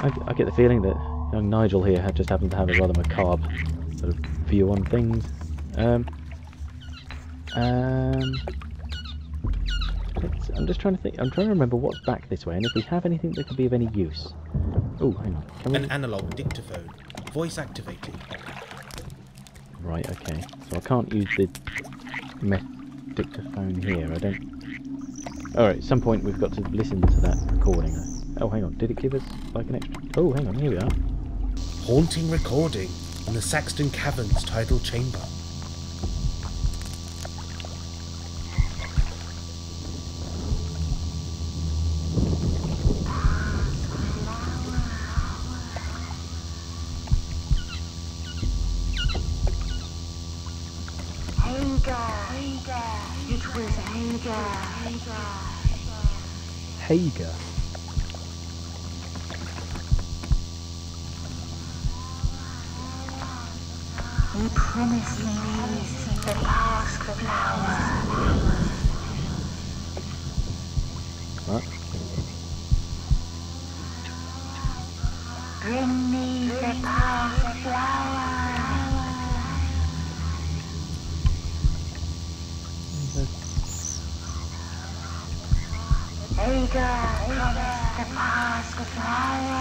I get the feeling that young Nigel here just happened to have a rather macabre sort of view on things. I'm just trying to think. I'm trying to remember what's back this way, and if we have anything that could be of any use. Oh, hang on. An analog dictaphone, voice activated. Right. Okay. So I can't use the dictaphone here. I don't. All right. At some point we've got to listen to that recording. Oh, hang on. Did it give us like an extra? Oh, hang on. Here we are. Haunting recording in the Saxton Caverns tidal chamber. Hager. You promised me the Pasque flower. What? Bring me the Pasque flower. Hager promised the Pasque flower.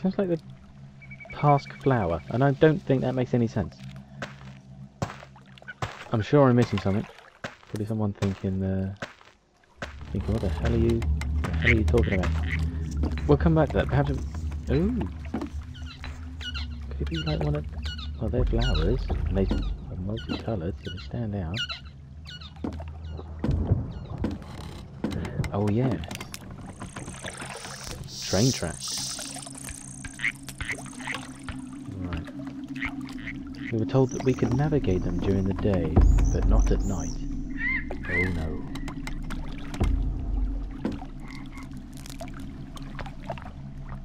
Sounds like the Pasque flower, and I don't think that makes any sense. I'm sure I'm missing something. Probably someone thinking, what the hell are you? What the hell are you talking about? We'll come back to that. Perhaps. Ooh. Could it be like one of? Well, they're flowers, and they are multicoloured, so they stand out. Oh yeah. Train tracks. We were told that we could navigate them during the day, but not at night. Oh no.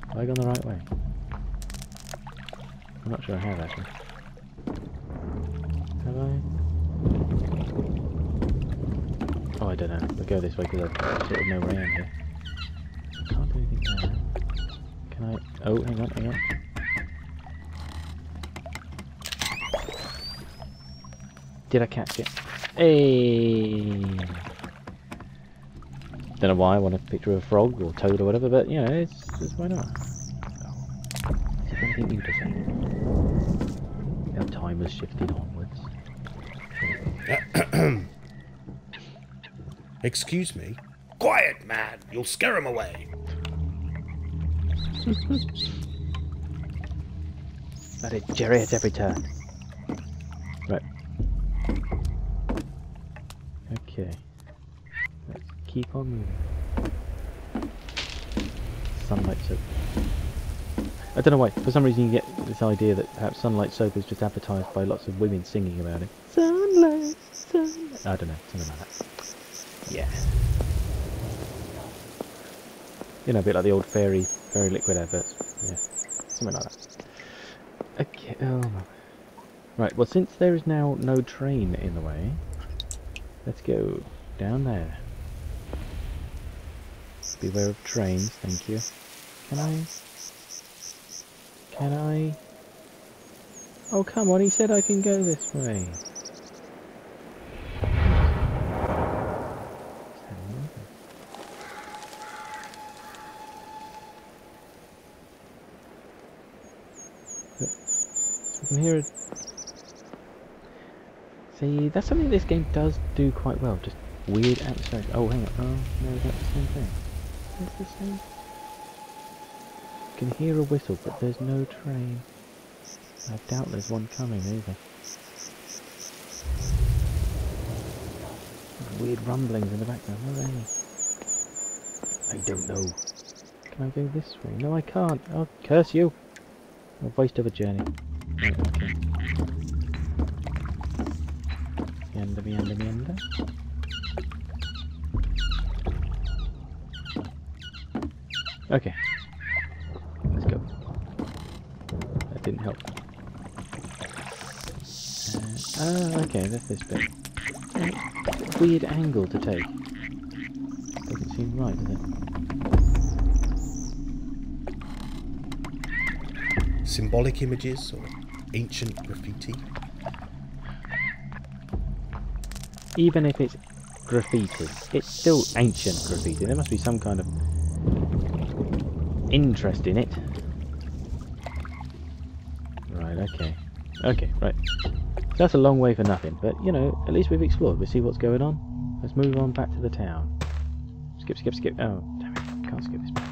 Have I gone the right way? I'm not sure I have, actually. Have I? Oh, I don't know. We'll go this way because I sort of know where I am here. I can't do anything there. Can I? Oh, hang on, hang on. Did I catch it? Hey! Don't know why I want a picture of a frog or toad or whatever, but you know, it's why not? Oh. Is there anything interesting? Now time has shifted onwards. Excuse me? Quiet, man! You'll scare him away! Let it Jerry at every turn. Right. Okay, let's keep on moving. Sunlight soap. I don't know why, for some reason you get this idea that perhaps sunlight soap is just advertised by lots of women singing about it. Sunlight, sunlight. I don't know, something like that. Yeah. You know, a bit like the old fairy liquid adverts. Yeah, something like that. Okay, oh my. Right, well since there is now no train in the way, let's go down there. Beware of trains, thank you. Can I? Oh, come on, he said I can go this way. So from here. See, that's something this game does do quite well, just weird atmospheric. Oh, hang on. Oh, no, is that the same thing? Is this the same? You can hear a whistle, but there's no train. I doubt there's one coming, either. Weird rumblings in the background. What are they? I don't know. Can I go this way? No, I can't. Oh, curse you! A waste of a journey. Right, okay. Meander. Okay. Let's go. That didn't help. Okay, that's this bit. Weird angle to take. Doesn't seem anything right with it. Symbolic images or ancient graffiti. Even if it's graffiti, it's still ancient graffiti. There must be some kind of interest in it. Right, okay. Okay, right. That's a long way for nothing, but, you know, at least we've explored. We'll see what's going on. Let's move on back to the town. Skip, skip, skip. Oh, damn it. Can't skip this back.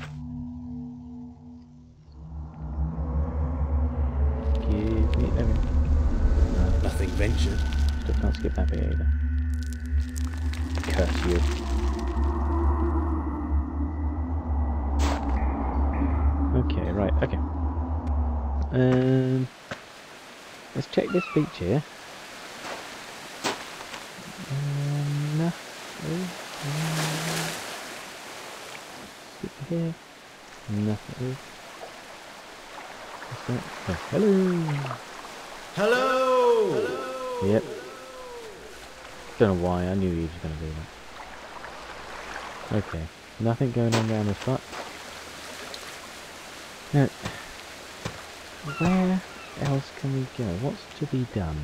Give me... There we go. No, nothing ventured. Still can't skip that bit either. Curse you. Okay, right, okay. Let's check this beach here. Nothing. Nothing. What's that? Oh, hello. Hello. Hello. Yep. Don't know why. I knew he was going to do that. Okay. Nothing going on down the front. No. Where else can we go? What's to be done?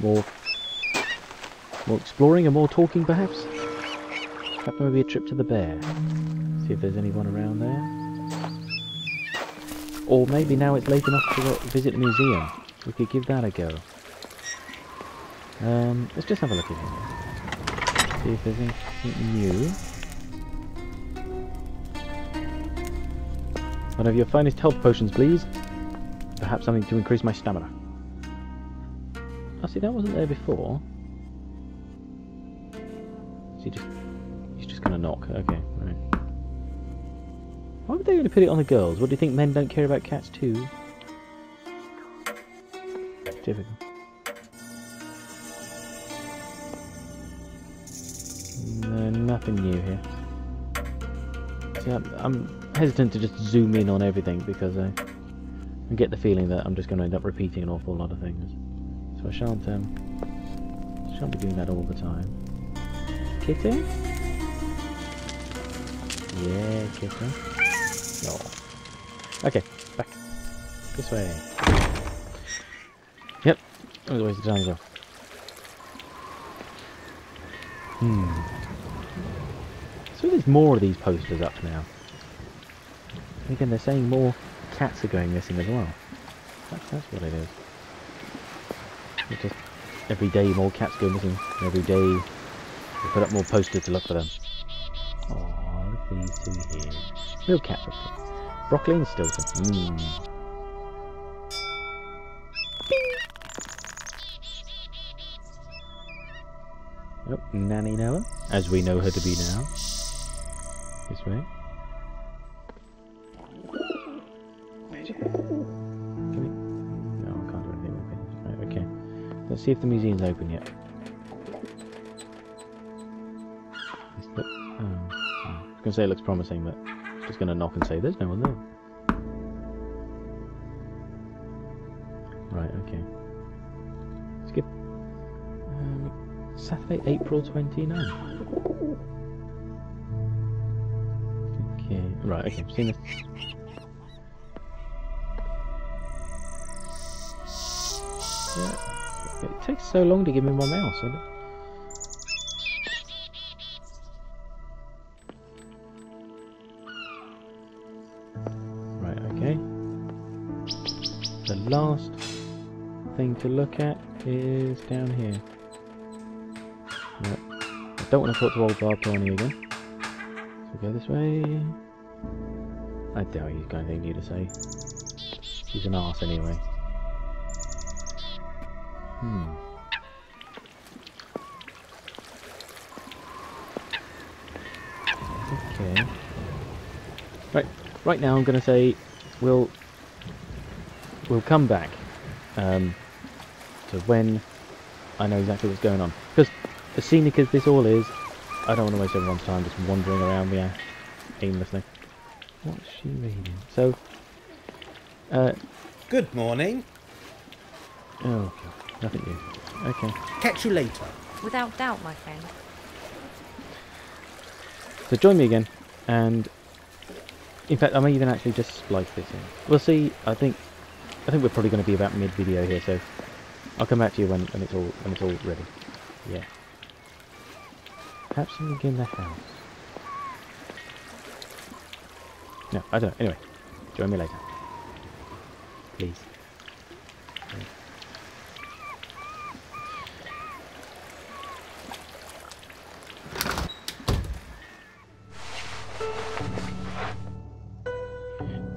More exploring and more talking, perhaps? Perhaps maybe a trip to the bear. See if there's anyone around there. Or maybe now it's late enough to visit the museum. We could give that a go. Let's just have a look at here. See if there's anything new. One of your finest health potions, please. Perhaps something to increase my stamina. Oh, see, that wasn't there before. So he's just going to knock. Okay, right. Why were they going to put it on the girls? What, do you think men don't care about cats too? Difficult. No, nothing new here. See, I'm hesitant to just zoom in on everything because I get the feeling that I'm just going to end up repeating an awful lot of things. So I shan't be doing that all the time. Kitty? Yeah, kitty. No. Okay, back. This way. Yep, that was a waste of time as well. So there's more of these posters up now. And again, they're saying more cats are going missing as well. That's what it is. It's just every day more cats go missing. Every day they put up more posters to look for them. Oh, look at these two here. Real cat posters. Broccoli and Stilton. Oh, Nanny Noah, as we know her to be now. This way. Let's see if the museum's open yet. I was going to say it looks promising, but I'm just going to knock and say there's no one there. Right, okay. Skip. Saturday, April 29th. Okay, right, okay, I've seen this. Yeah. It takes so long to give me my mouse. Right, okay. The last thing to look at is down here. Right. I don't want to put the old bar on you again. So go this way. I doubt he's got anything new to say. He's an arse anyway. Okay. Right now I'm going to say we'll come back to when I know exactly what's going on. Because as scenic as this all is, I don't want to waste everyone's time just wandering around here aimlessly. What's she reading? So, good morning. Oh God. Nothing new. Okay. Catch you later. Without doubt, my friend. So join me again, and in fact I may even actually just splice this in. We'll see. I think we're probably going to be about mid video here, so I'll come back to you when it's all ready. Yeah. Perhaps something in the house. No, I don't know. Anyway, join me later. Please.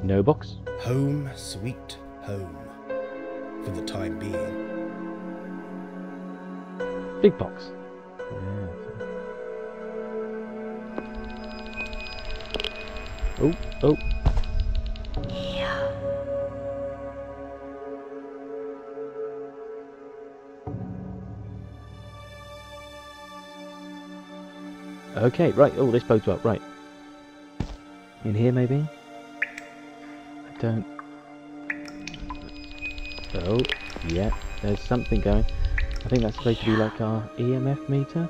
No box. Home, sweet home. For the time being. Big box. Yeah. Oh, oh. Yeah. Okay, right. Oh, this bodes well. Right. In here, maybe? I don't... Oh, yeah. There's something going. I think that's supposed to be like our EMF meter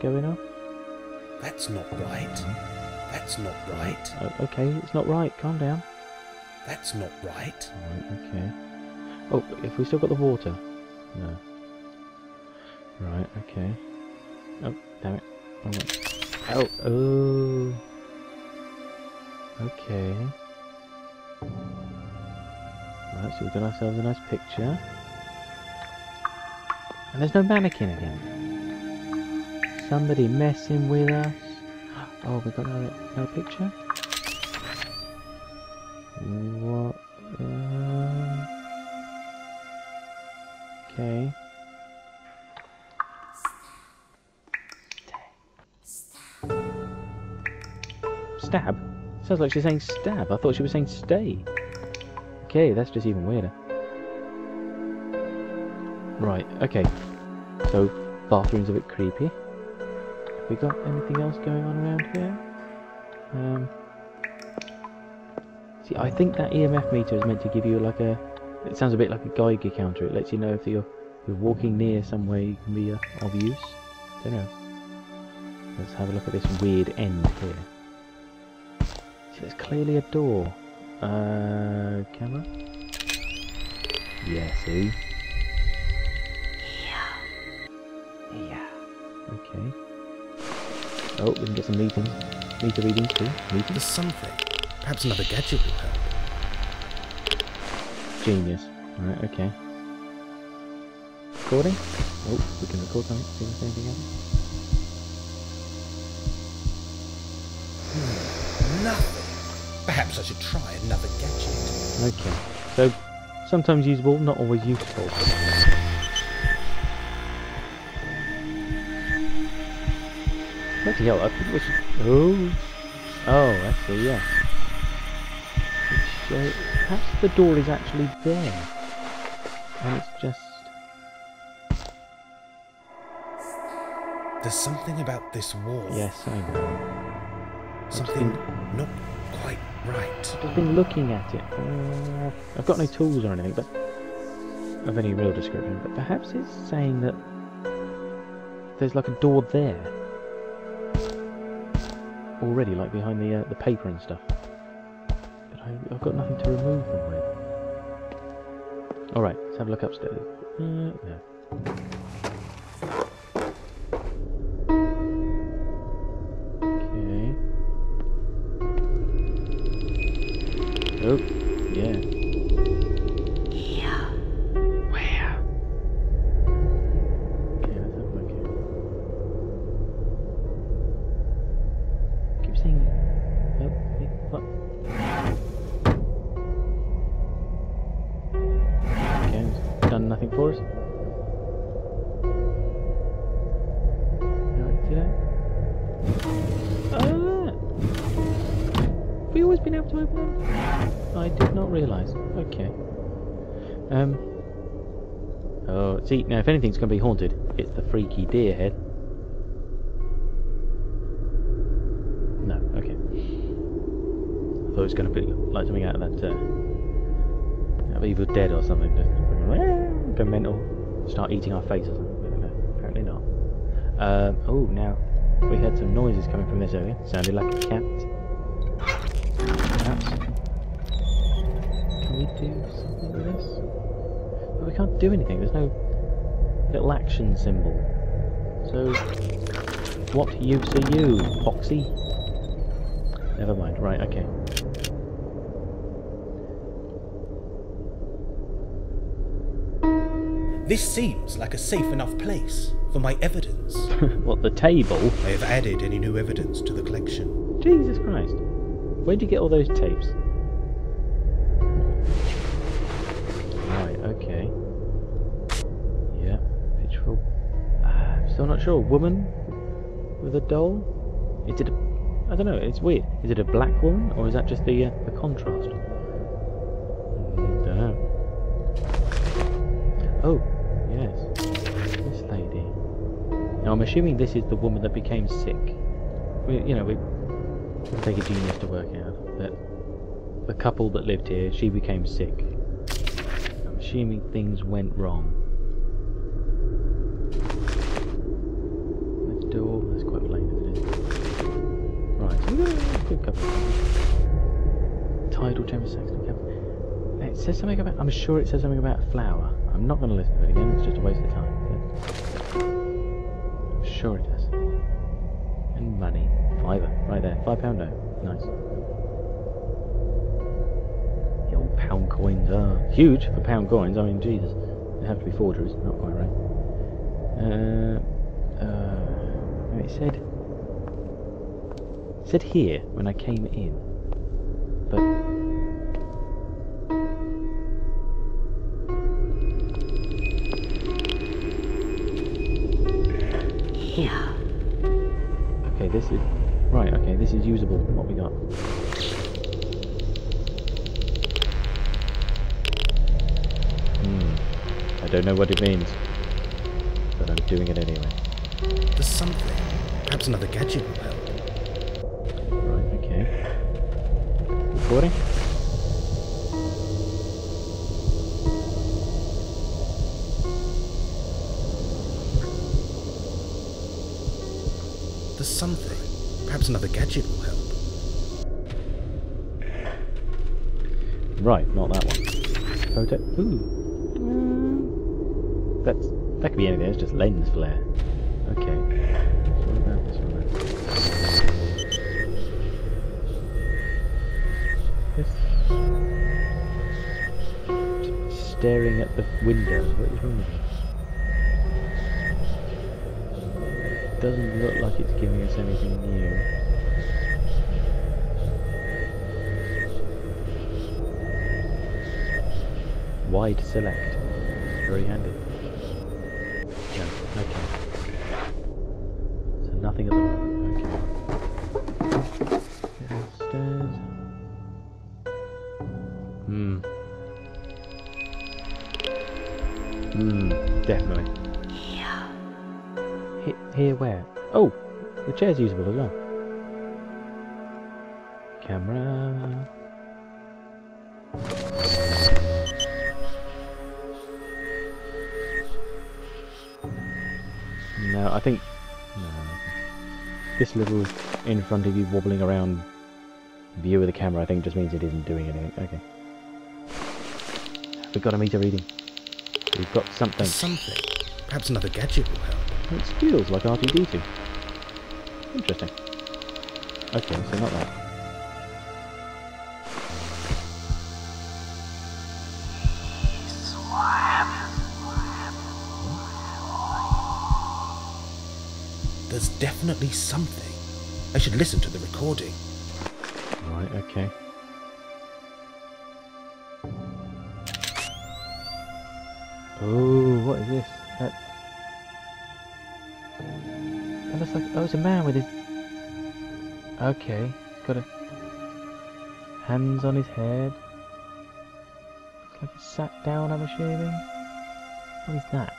going off. That's not right. That's not right. Oh, okay, it's not right. Calm down. That's not right. Right, okay. Oh, have we still got the water? No. Right, okay. Oh, damn it. Oh, oh. Okay. Right, so we've got ourselves a nice picture. And there's no mannequin again. Somebody messing with us. Oh, we got another picture? What? Okay. Stab? Sounds like she's saying stab. I thought she was saying stay. Okay, that's just even weirder. Right, okay. So, bathroom's a bit creepy. Have we got anything else going on around here? See, I think that EMF meter is meant to give you like a... It sounds a bit like a Geiger counter. It lets you know if you're walking near somewhere you can be of use. Don't know. Let's have a look at this weird end here. See, there's clearly a door. Camera? Yeah, see? Yeah. Yeah. Okay. Oh, we can get some meter readings too. Meters? There's something. Perhaps another gadget will help. Genius. Alright, okay. Recording? Oh, we can record something. See if there's anything else. Nothing. Perhaps I should try another gadget. Okay. So, sometimes usable, not always useful. What the hell? I think we should... Oh! Oh, I see, yeah. Perhaps the door is actually there. And it's just... There's something about this wall. Yes, I know. Something not quite right. I've been looking at it. I've got no tools or anything, but... Of any real description, but perhaps it's saying that... There's like a door there. Already, like behind the paper and stuff. But I've got nothing to remove them with. Alright, let's have a look upstairs. No. Okay. Oh, yeah. Yeah. Where? Okay, let's have a look here. Okay, it's done nothing for us. Have we always been able to open it? I did not realise. Okay. Oh, see, now if anything's going to be haunted, it's the freaky deer head. I thought it was going to be like something out of that Evil Dead or something. Just go mental, start eating our face or something. But no, apparently not. Oh, now We heard some noises coming from this area. Sounded like a cat. Perhaps. Can we do something with this? But we can't do anything. There's no little action symbol. So, what use are you, Foxy? Never mind. Right, okay. This seems like a safe enough place for my evidence. What, the table? I have added any new evidence to the collection. Jesus Christ. Where'd you get all those tapes? Right, okay. Yeah, pictorial. I'm still not sure. A woman with a doll? Is it a... I don't know, it's weird. Is it a black woman, or is that just the contrast? Don't know. Oh, yes, this lady. Now I'm assuming this is the woman that became sick. We take a genius to work out that the couple that lived here, she became sick. I'm assuming things went wrong. The door, that's quite late, isn't it? Right, so we've got a good couple of things. Tidal chamber, Saxton Caverns. It says something about, I'm sure it says something about a flower. I'm not going to listen to it again, it's just a waste of time. But I'm sure it does. And money. Fiver. Right there. £5 note. Nice. The old pound coins are huge for pound coins. I mean, Jesus. They have to be forgeries. Not quite right. It said here when I came in. But... okay, this is... right, okay, this is usable. What we got? I don't know what it means, but I'm doing it anyway. There's something. Perhaps another gadget will help. Right, okay. Recording? Something. Perhaps another gadget will help. Right, not that one. Photo. Ooh. That could be anything. It's just lens flare. Okay. What about this one? This. Staring at the window. What is wrong with this? Doesn't look like it's giving us anything new. Wide select. Very handy. Yeah, okay. So nothing at the moment. Okay. Downstairs. Definitely. Here where? Oh! The chair's usable as well. Camera... no, I think... no. This little in front of you wobbling around view of the camera, I think just means it isn't doing anything. Okay. We've got a meter reading. We've got something. Something? Perhaps another gadget will help. It feels like R2-D2. Interesting. Okay, so not that. There's definitely something. I should listen to the recording. Right, okay. Oh, what is this? That looks like... oh, it's a man with his... okay, he's got a... hands on his head. Looks like he's sat down, I'm assuming. What is that?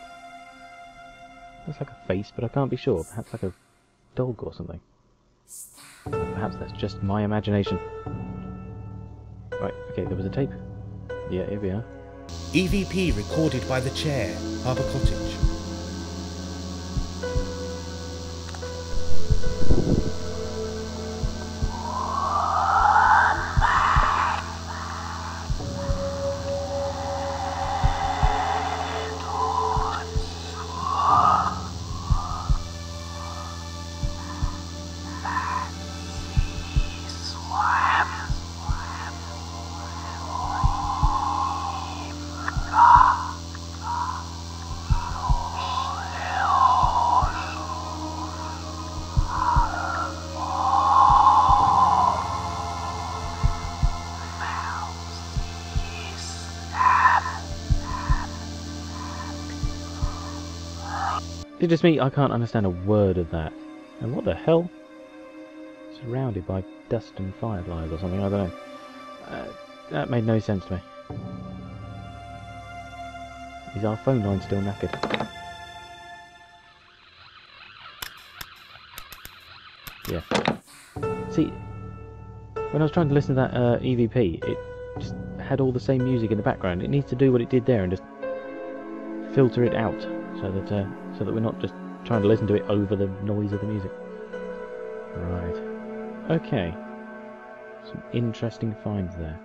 Looks like a face, but I can't be sure. Perhaps like a dog or something. Perhaps that's just my imagination. Right, okay, there was a tape. Yeah, here we are. EVP recorded by the chair, Harbour Cottage. it just me? I can't understand a word of that. And what the hell? Surrounded by dust and fireflies or something, I don't know. That made no sense to me. Is our phone line still knackered? Yeah. See, when I was trying to listen to that EVP, it just had all the same music in the background. It needs to do what it did there and just filter it out, so that we're not just trying to listen to it over the noise of the music. Right. Okay. Some interesting finds there.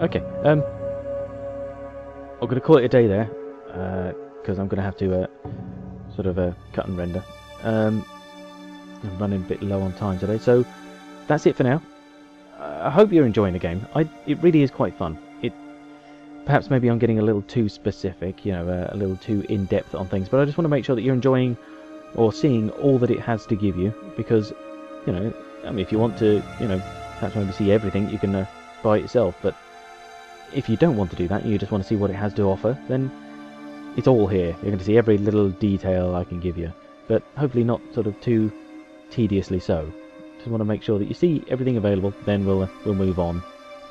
Okay. I'm going to call it a day there, because I'm going to have to cut and render. I'm running a bit low on time today, so that's it for now. I hope you're enjoying the game. It really is quite fun. Perhaps maybe I'm getting a little too specific, you know, a little too in-depth on things, but I just want to make sure that you're enjoying or seeing all that it has to give you, because, you know, I mean, if you want to, you know, perhaps maybe see everything, you can buy it yourself, but if you don't want to do that, you just want to see what it has to offer, then it's all here. You're going to see every little detail I can give you, but hopefully not sort of too tediously so. Just want to make sure that you see everything available, then we'll move on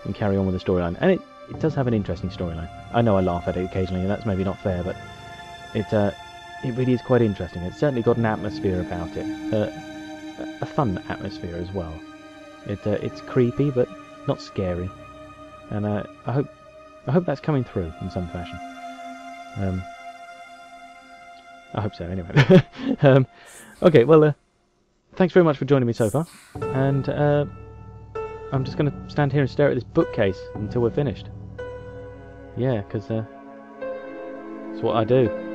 and carry on with the storyline. And it does have an interesting storyline. I know I laugh at it occasionally, and that's maybe not fair, but it really is quite interesting. It's certainly got an atmosphere about it, a fun atmosphere as well. It's creepy, but not scary, and I hope that's coming through in some fashion. I hope so, anyway. Okay, well, thanks very much for joining me so far, and I'm just going to stand here and stare at this bookcase until we're finished. Yeah, because that's what I do.